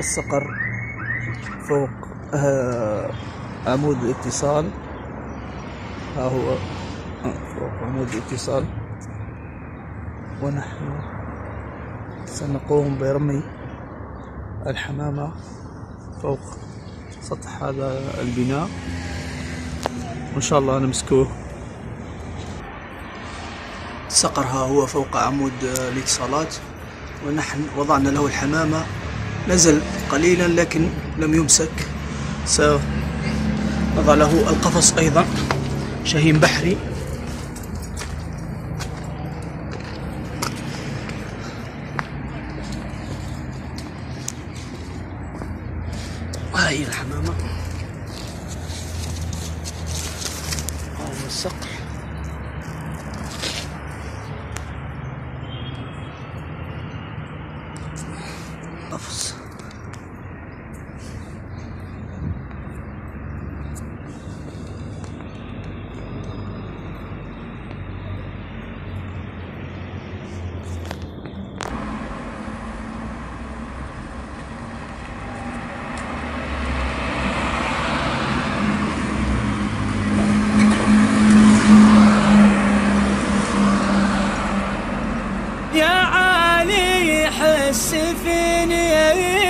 الصقر فوق عمود الاتصال. ها هو فوق عمود الاتصال، ونحن سنقوم برمي الحمامة فوق سطح هذا البناء، وإن شاء الله نمسكوه. الصقر ها هو فوق عمود الاتصالات، ونحن وضعنا له الحمامة. نزل قليلا لكن لم يمسك. سنضع له القفص أيضا، شاهين بحري. وهي الحمامة، ها هو الصقر. قفص يا عالي حس فيني